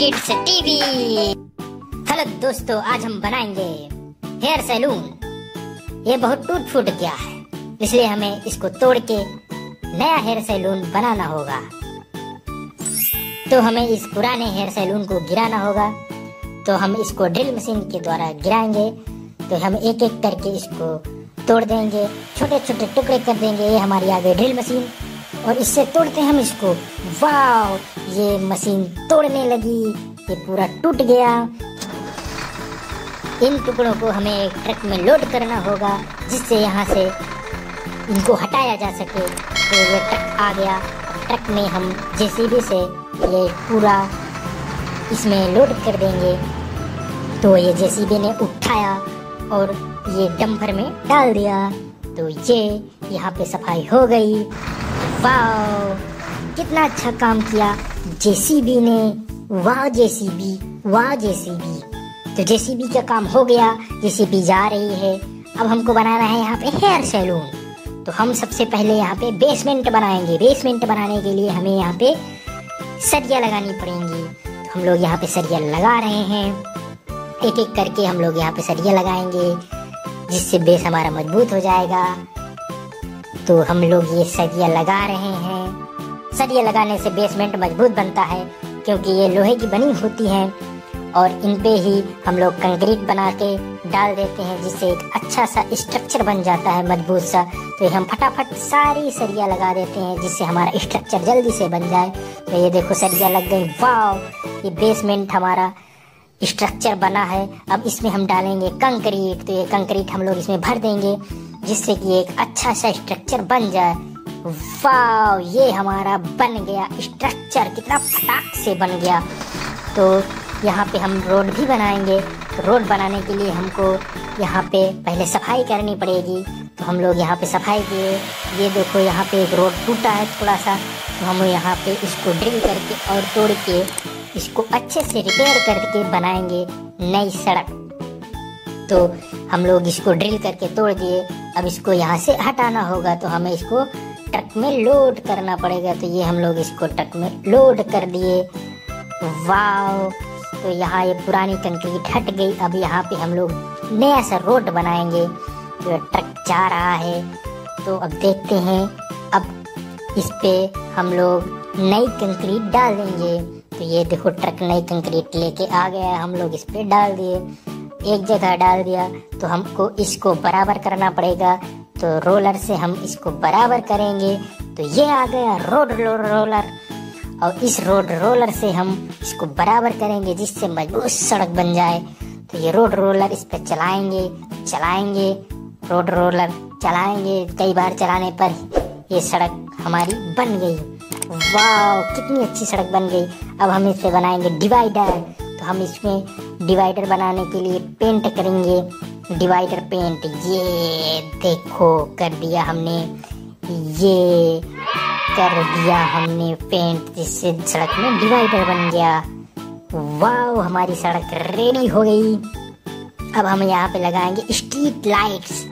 Kids TV. Hello दोस्तों, आज हम बनाएंगे हेयर सैलून। ये बहुत टूट फूट गया है, इसलिए हमें इसको तोड़ के नया हेयर सैलून बनाना होगा। तो हमें इस पुराने हेयर सैलून को गिराना होगा। तो हम इसको ड्रिल मशीन के द्वारा गिराएंगे। तो हम एक एक करके इसको तोड़ देंगे, छोटे छोटे टुकड़े कर देंगे। ये हमारी आगे ड्रिल मशीन, और इससे तोड़ते हैं हम इसको। वाओ, ये मशीन तोड़ने लगी, ये पूरा टूट गया। इन टुकड़ों को हमें एक ट्रक में लोड करना होगा, जिससे यहाँ से इनको हटाया जा सके। तो ये ट्रक आ गया। ट्रक में हम जेसीबी से ये पूरा इसमें लोड कर देंगे। तो ये जेसीबी ने उठाया और ये डंपर में डाल दिया। तो ये यहाँ पे सफाई हो गई। वाओ, कितना अच्छा काम किया जेसीबी ने। वाह जेसीबी, वाह जेसीबी। तो जेसीबी का काम हो गया, जेसीबी जा रही है। अब हमको बनाना है यहाँ पे हेयर सैलून। तो हम सबसे पहले यहाँ पे बेसमेंट बनाएंगे। बेसमेंट बनाने के लिए हमें यहाँ पे सरिया लगानी पड़ेंगी। तो हम लोग यहाँ पे सरिया लगा रहे हैं। एक एक करके हम लोग यहाँ पे सरिया लगाएंगे, जिससे बेस हमारा मजबूत हो जाएगा। तो हम लोग ये सरिया लगा रहे हैं। सरिया लगाने से बेसमेंट मजबूत बनता है, क्योंकि ये लोहे की बनी होती है। और इन पे ही हम लोग कंक्रीट बना के डाल देते हैं, जिससे एक अच्छा सा स्ट्रक्चर बन जाता है, मजबूत सा। तो हम फटाफट सारी सरिया लगा देते हैं, जिससे हमारा स्ट्रक्चर जल्दी से बन जाए। तो ये देखो, सरिया लग गई। वाह, ये बेसमेंट हमारा स्ट्रक्चर बना है। अब इसमें हम डालेंगे कंक्रीट। तो ये कंक्रीट हम लोग इसमें भर देंगे, जिससे कि एक अच्छा सा स्ट्रक्चर बन जाए। वाओ, ये हमारा बन गया स्ट्रक्चर, कितना फटाक से बन गया। तो यहाँ पे हम रोड भी बनाएंगे। रोड बनाने के लिए हमको यहाँ पे पहले सफाई करनी पड़ेगी। तो हम लोग यहाँ पे सफाई किए। ये देखो, यहाँ पे एक रोड टूटा है थोड़ा सा। तो हम यहाँ पे इसको ड्रिल करके और तोड़ के इसको अच्छे से रिपेयर करके बनाएंगे नई सड़क। तो हम लोग इसको ड्रिल करके तोड़ दिए। अब इसको यहाँ से हटाना होगा। तो हमें इसको ट्रक में लोड करना पड़ेगा। तो ये हम लोग इसको ट्रक में लोड कर दिए। वाओ, तो यहाँ ये पुरानी कंक्रीट हट गई। अब यहाँ पे हम लोग नया सा रोड बनाएंगे। तो ट्रक जा रहा है। तो अब देखते हैं, अब इस पे हम लोग नई कंक्रीट डाल देंगे। तो ये देखो, ट्रक नई कंक्रीट लेके आ गया। हम लोग इस पे डाल दिए, एक जगह डाल दिया। तो हमको इसको बराबर करना पड़ेगा। तो रोलर से हम इसको बराबर करेंगे। तो ये आ गया रोड रोलर, और इस रोड रोलर से हम इसको बराबर करेंगे, जिससे मजबूत सड़क बन जाए। तो ये रोड रोलर इस पे चलाएंगे चलाएंगे, रोड रोलर चलाएंगे। कई बार चलाने पर ये सड़क हमारी बन गई। वाह, कितनी अच्छी सड़क बन गई। अब हम इस पे बनाएंगे डिवाइडर। तो हम इसमें डिवाइडर बनाने के लिए पेंट करेंगे, डिवाइडर पेंट। ये देखो, कर दिया हमने, ये कर दिया हमने पेंट, जिससे सड़क में डिवाइडर बन गया। वाह, हमारी सड़क रेडी हो गई। अब हम यहाँ पे लगाएंगे स्ट्रीट लाइट्स।